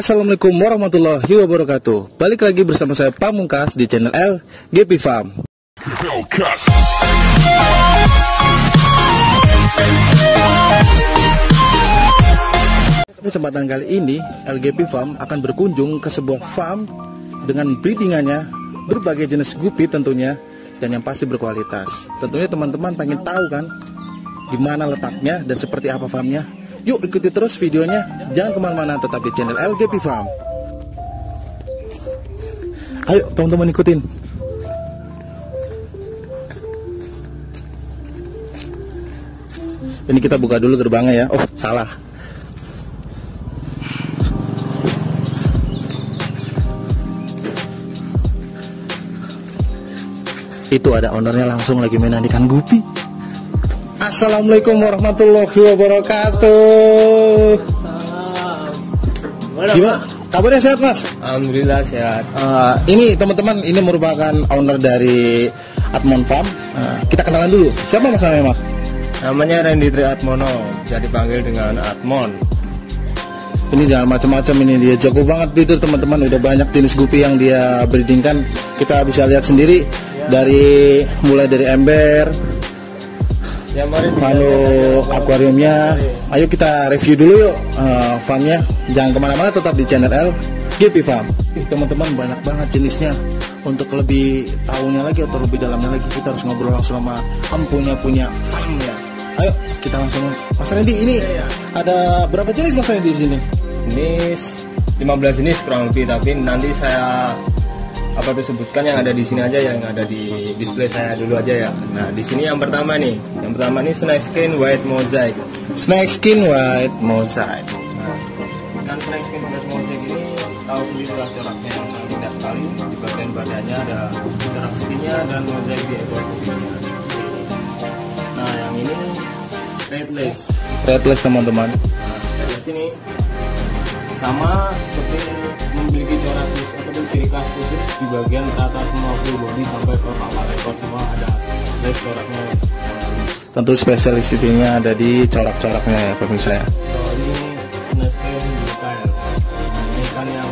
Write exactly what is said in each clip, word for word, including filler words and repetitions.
Assalamualaikum warahmatullahi wabarakatuh. Balik lagi bersama saya Pamungkas di channel L G P Farm. Kesempatan kali ini L G P Farm akan berkunjung ke sebuah farm dengan breedingannya berbagai jenis guppy tentunya, dan yang pasti berkualitas. Tentunya teman-teman pengen tahu kan di mana letaknya dan seperti apa farmnya. Yuk ikuti terus videonya, jangan kemana-mana, tetap di channel L G P Farm. Ayo teman-teman ikutin. Ini kita buka dulu gerbangnya ya. Oh salah. Itu ada ownernya langsung lagi menandikan guppy. Assalamualaikum warahmatullahi wabarakatuh. Salam. Gimana? Kabarnya sehat mas? Alhamdulillah sehat. Uh, ini teman-teman, ini merupakan owner dari Atmon Farm. Uh, kita kenalan dulu. Siapa mas namanya mas? Namanya Randy Tri Atmono, bisa dipanggil dengan Atmon. Ini jangan macam-macam, ini dia jago banget itu teman-teman, udah banyak jenis guppy yang dia breedingkan. Kita bisa lihat sendiri ya. Dari mulai dari ember ya, lalu akuariumnya. Ayo kita review dulu yuk uh, farmnya. Jangan kemana-mana, tetap di channel L G P Farm. Teman-teman banyak banget jenisnya. Untuk lebih tahunya lagi atau lebih dalamnya lagi, kita harus ngobrol langsung sama empunya punya farm ya. Ayo kita langsung. Mas Randy, ini ya, ya. Ada berapa jenis mas Randy di sini? Ini lima belas jenis kurang lebih, tapi nanti saya apa tuh sebutkan yang ada di sini aja, yang ada di display saya dulu aja ya. Nah di sini yang pertama nih, yang pertama nih snake skin white mosaic. Snake skin white mosaic. Nah, kan snake skin white mosaic ini tahu sendiri lah coraknya yang indah sekali. Di bagian badannya ada corak skinnya dan mosaic di ekor kupingnya. Nah yang ini redless. Redless teman-teman. Nah, redless ini sama seperti memiliki corak khusus atau ciri khas khusus di bagian atas semua full body sampai ke bawah ekor semua ada red coraknya. Tentu spesialisasinya ada di corak-coraknya ya pemirsa ya. So, ini snaskin bukan. Ini kan yang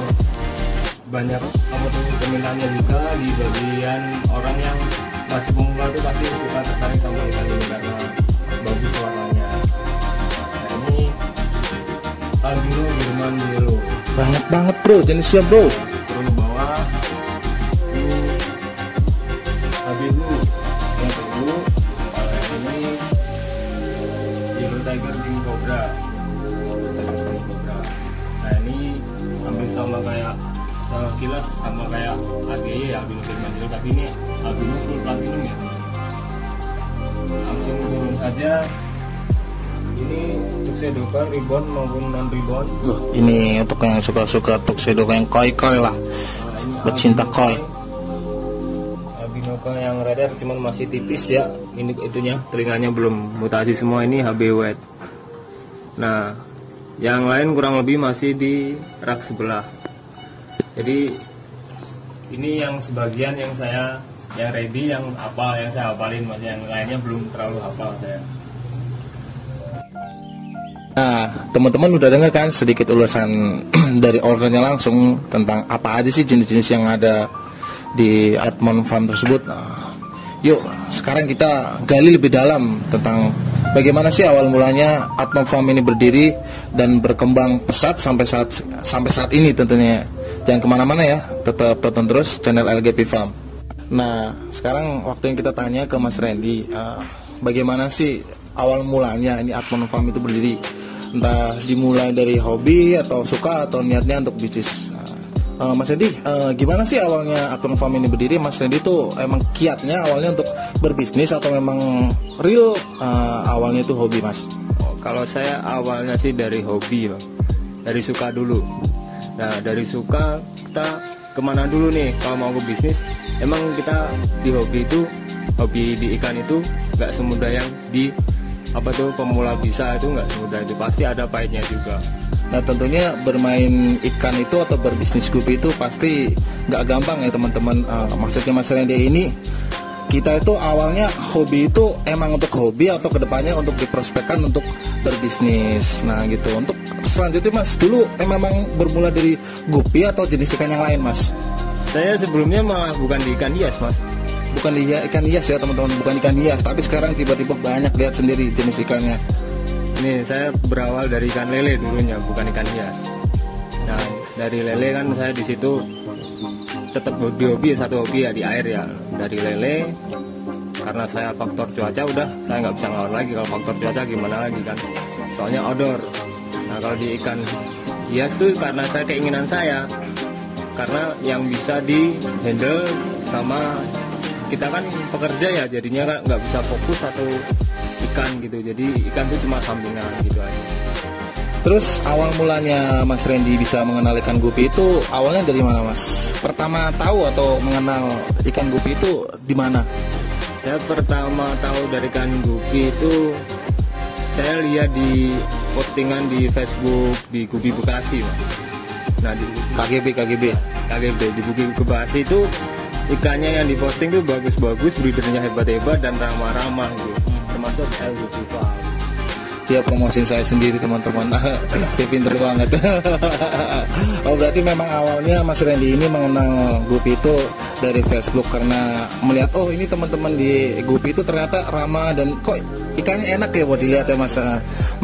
banyak kamu tuh peminatnya juga di bagian orang yang masih pemula itu pasti suka tertarik sama ikan ini karena bagus warnanya. Nah, ini albino German biru. Banyak banget bro jenisnya bro. Turun bawah ini albino yang biru. Ini Yellow Tiger King Cobra. Nah ini hampir sama kayak setelah kilas sama kayak A G Y ya, albino German biru, tapi ini albino full platinum ya. Langsung turun saja. Ini tuxedo kan ribbon maupun non ribbon. Loh, ini untuk yang suka-suka tuxedo yang koi-koi lah. Nah, pecinta koi. Albino koi yang radar cuman masih tipis ya. Ini itunya telinganya belum mutasi semua, ini H B white. Nah, yang lain kurang lebih masih di rak sebelah. Jadi ini yang sebagian yang saya yang ready, yang apa yang saya hafalin, masih yang lainnya belum terlalu hafal saya. Nah, teman-teman udah dengar kan sedikit ulasan dari ownernya langsung tentang apa aja sih jenis-jenis yang ada di Atmon Farm tersebut. Nah, yuk, sekarang kita gali lebih dalam tentang bagaimana sih awal mulanya Atmon Farm ini berdiri dan berkembang pesat sampai saat sampai saat ini tentunya. Jangan kemana-mana ya, tetap tonton terus channel L G P Farm. Nah, sekarang waktu yang kita tanya ke Mas Randy, uh, bagaimana sih awal mulanya ini Atmon Farm itu berdiri? Entah dimulai dari hobi atau suka atau niatnya untuk bisnis. uh, Mas Randy, uh, gimana sih awalnya Atmon Farm ini berdiri? Mas Randy tuh emang kiatnya awalnya untuk berbisnis atau memang real uh, awalnya itu hobi mas? Oh, kalau saya awalnya sih dari hobi bang, dari suka dulu. Nah dari suka kita kemana dulu nih kalau mau ke bisnis? Emang kita di hobi itu, hobi di ikan itu nggak semudah yang di apa tuh pemula bisa, itu nggak semudah itu, pasti ada pahitnya juga. Nah tentunya bermain ikan itu atau berbisnis guppy itu pasti nggak gampang ya teman-teman. Uh, maksudnya Mas Randy ini, kita itu awalnya hobi itu emang untuk hobi atau kedepannya untuk diprospekkan untuk berbisnis. Nah gitu. Untuk selanjutnya Mas, dulu eh, memang bermula dari guppy atau jenis ikan yang lain Mas? Saya sebelumnya mah bukan di ikan hias Mas. Bukan di ikan hias ya teman-teman, bukan ikan hias, tapi sekarang tiba-tiba banyak, lihat sendiri jenis ikannya. Ini saya berawal dari ikan lele dulunya, bukan ikan hias. Nah dari lele kan saya di situ tetap hobi-hobi, satu hobi ya di air ya, dari lele. Karena saya faktor cuaca udah, saya nggak bisa ngelawan lagi, kalau faktor cuaca gimana lagi kan, soalnya outdoor. Nah kalau di ikan hias tuh karena saya keinginan saya, karena yang bisa di handle sama kita kan pekerja ya, jadinya kan nggak bisa fokus satu ikan gitu, jadi ikan tuh cuma sampingan gitu aja. Terus awal mulanya Mas Randy bisa mengenal ikan guppy itu awalnya dari mana Mas? Pertama tahu atau mengenal ikan guppy itu di mana? Saya pertama tahu dari ikan guppy itu saya lihat di postingan di Facebook di Guppy Bekasi Mas. Nah di K G B K G B K G B di Guppy Bekasi itu ikannya yang diposting tuh bagus-bagus, breedernya hebat-hebat dan ramah-ramah gitu. Termasuk L G P Farm. Dia promosin saya sendiri teman-teman. Dia pinter banget. Oh berarti memang awalnya Mas Randy ini mengenal guppy itu dari Facebook karena melihat oh ini teman-teman di guppy itu ternyata ramah dan kok ikannya enak ya buat dilihat ya Mas.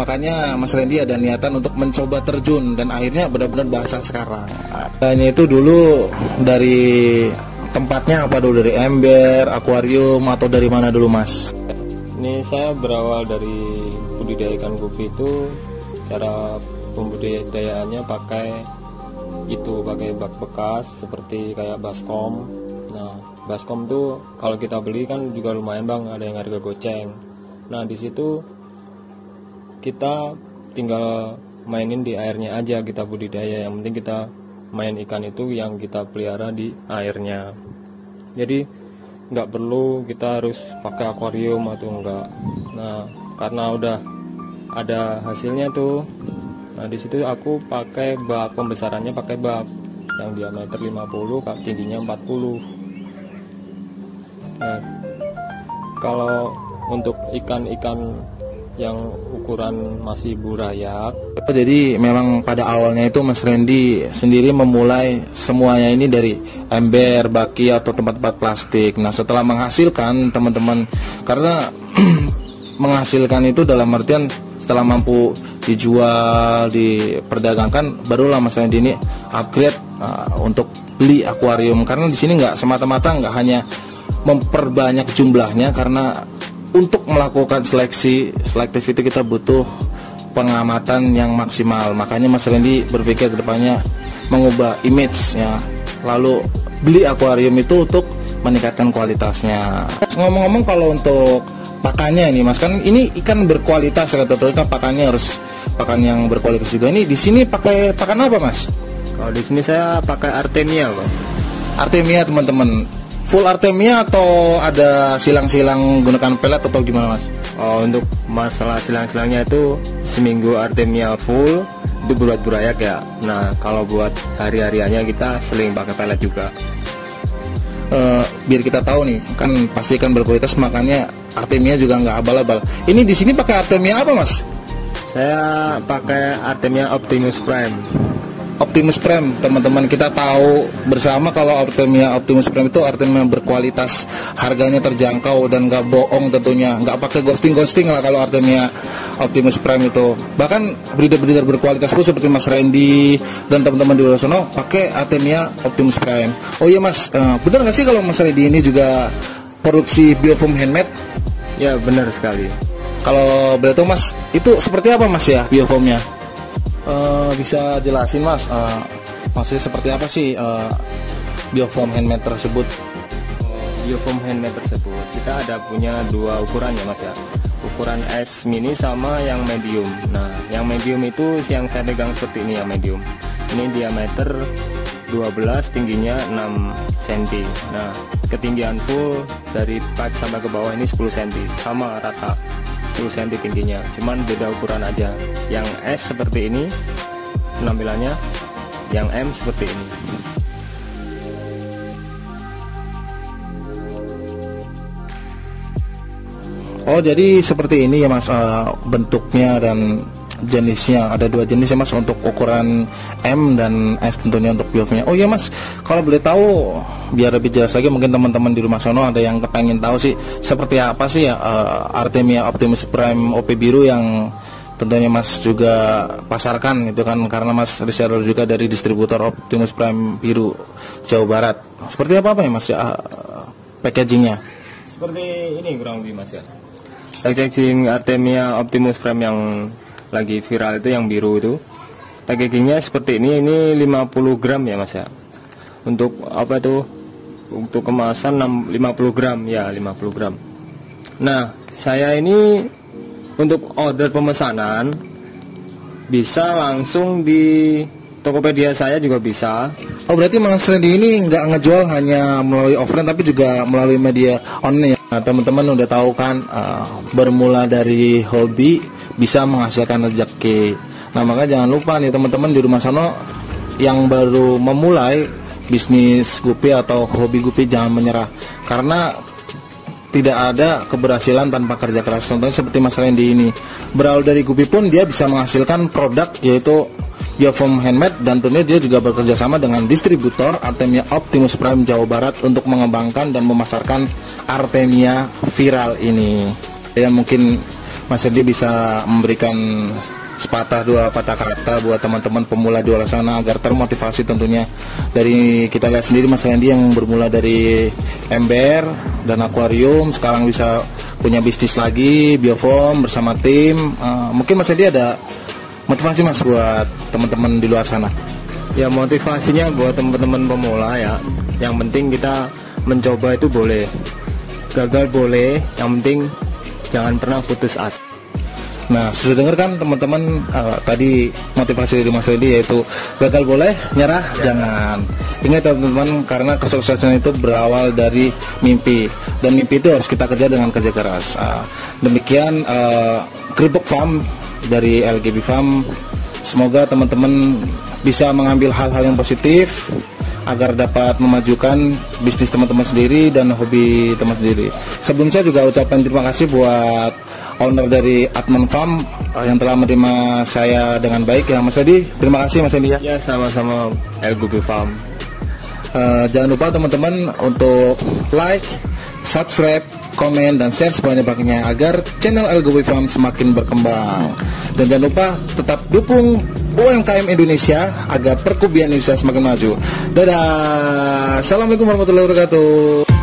Makanya Mas Randy ada niatan untuk mencoba terjun dan akhirnya benar-benar basah sekarang. Kayaknya itu dulu dari tempatnya apa dulu, dari ember, akuarium atau dari mana dulu Mas? Ini saya berawal dari budidaya ikan guppy itu, cara pembudidayaannya pakai itu, pakai bak bekas seperti kayak baskom. Nah baskom tuh kalau kita beli kan juga lumayan Bang, ada yang harga goceng. Nah disitu kita tinggal mainin di airnya aja, kita budidaya, yang penting kita main ikan itu yang kita pelihara di airnya. Jadi nggak perlu kita harus pakai akuarium atau enggak. Nah karena udah ada hasilnya tuh, nah disitu aku pakai bak, pembesarannya pakai bak yang diameter lima puluh, tingginya empat puluh. Nah kalau untuk ikan-ikan yang ukuran masih burayak, jadi memang pada awalnya itu Mas Randy sendiri memulai semuanya ini dari ember, baki atau tempat-tempat plastik. Nah setelah menghasilkan teman-teman, karena menghasilkan itu dalam artian setelah mampu dijual, diperdagangkan, barulah Mas Randy ini upgrade uh, untuk beli akuarium. Karena di sini nggak semata-mata nggak hanya memperbanyak jumlahnya, karena untuk melakukan seleksi, selektif itu kita butuh pengamatan yang maksimal. Makanya Mas Randy berpikir kedepannya mengubah image ya, lalu beli akuarium itu untuk meningkatkan kualitasnya. Ngomong-ngomong kalau untuk pakannya ini Mas, kan ini ikan berkualitas ya, tentunya pakannya harus pakan yang berkualitas juga. Ini di sini pakai pakan apa Mas? Kalau di sini saya pakai Artemia Mas. Artemia teman-teman. Full Artemia atau ada silang-silang gunakan pelet atau gimana Mas? Oh, untuk masalah silang-silangnya itu seminggu Artemia full itu buat burayak ya. Nah kalau buat hari-hariannya kita seling pakai pelet juga. Uh, biar kita tahu nih kan pasti kan berkualitas, makanya Artemia juga nggak abal-abal. Ini di sini pakai Artemia apa Mas? Saya pakai Artemia Optimus Prime. Optimus Prime teman-teman, kita tahu bersama kalau Artemia Optimus Prime itu Artemia berkualitas, harganya terjangkau dan nggak bohong tentunya, nggak pakai ghosting-ghosting lah kalau Artemia Optimus Prime itu. Bahkan breeder-breeder berkualitas pun seperti Mas Randy dan teman-teman di luar sana pakai Artemia Optimus Prime. Oh iya Mas, uh, benar nggak sih kalau Mas Randy ini juga produksi Biofoam Handmade? Ya benar sekali. Kalau boleh tahu Mas, itu seperti apa Mas ya Biofoamnya? Uh, bisa jelasin Mas, uh, maksudnya seperti apa sih uh, Biofoam Handmade tersebut? Biofoam Handmade tersebut kita ada punya dua ukuran ya Mas ya, ukuran S mini sama yang medium. Nah yang medium itu yang saya pegang seperti ini, yang medium ini diameter dua belas, tingginya enam sentimeter. Nah ketinggian full dari pipe sampai ke bawah ini sepuluh sentimeter, sama rata sepuluh sentimeter tingginya, cuman beda ukuran aja. Yang S seperti ini penampilannya, yang M seperti ini. Oh, jadi seperti ini ya Mas, uh, bentuknya dan jenisnya. Ada dua jenis ya Mas, untuk ukuran M dan S tentunya untuk biofoamnya. Oh ya Mas, kalau boleh tahu biar lebih jelas lagi, mungkin teman-teman di rumah sono ada yang kepengen tahu sih seperti apa sih ya uh, Artemia Optimus Prime O P biru yang tentunya Mas juga pasarkan gitu kan, karena Mas reseller juga dari distributor Optimus Prime biru Jawa Barat. Seperti apa apa ya Mas ya uh, packagingnya? Seperti ini kurang lebih Mas ya. Packaging Artemia Optimus Prime yang lagi viral itu, yang biru itu, packagingnya seperti ini. Ini lima puluh gram ya Mas ya. Untuk apa tuh? Untuk kemasan lima puluh gram ya, lima puluh gram. Nah, saya ini untuk order pemesanan bisa langsung di Tokopedia saya juga bisa. Oh, berarti Mas Randy ini nggak ngejual hanya melalui offline tapi juga melalui media online. Nah, teman-teman udah tahu kan, uh, bermula dari hobi bisa menghasilkan rezeki. Nah, maka jangan lupa nih teman-teman di rumah sana yang baru memulai bisnis gupi atau hobi gupi, jangan menyerah, karena tidak ada keberhasilan tanpa kerja keras. Contohnya seperti Mas Randy ini, berawal dari gupi pun dia bisa menghasilkan produk yaitu Biofoam Handmade, dan tentunya dia juga bekerja sama dengan distributor Artemia Optimus Prime Jawa Barat untuk mengembangkan dan memasarkan Artemia viral ini. Ya mungkin Mas Randy bisa memberikan sepatah dua patah kata buat teman-teman pemula di luar sana agar termotivasi tentunya. Dari kita lihat sendiri Mas Randy yang bermula dari ember dan akuarium, sekarang bisa punya bisnis lagi Biofoam bersama tim. Uh, mungkin Mas Randy ada motivasi Mas buat teman-teman di luar sana? Ya, motivasinya buat teman-teman pemula ya, yang penting kita mencoba itu boleh, gagal boleh, yang penting jangan pernah putus asa. Nah, sudah dengar kan teman-teman uh, tadi motivasi dari Mas Randy yaitu gagal boleh, nyerah ya, jangan. Ingat teman-teman, karena kesuksesan itu berawal dari mimpi, dan mimpi itu harus kita kerja dengan kerja keras. Uh, demikian uh, Guppy Farm dari L G P Farm, semoga teman-teman bisa mengambil hal-hal yang positif agar dapat memajukan bisnis teman-teman sendiri dan hobi teman sendiri. Sebelum saya juga ucapkan terima kasih buat owner dari Atmon Farm yang telah menerima saya dengan baik ya Mas Randy. Terima kasih Mas Randy ya. Ya, sama-sama L G P Farm. Uh, jangan lupa teman-teman untuk like, subscribe, komen, dan share sebanyak-banyaknya agar channel L G P Farm semakin berkembang. Dan jangan lupa tetap dukung U M K M Indonesia agar perkubian Indonesia semakin maju. Dadah. Assalamualaikum warahmatullahi wabarakatuh.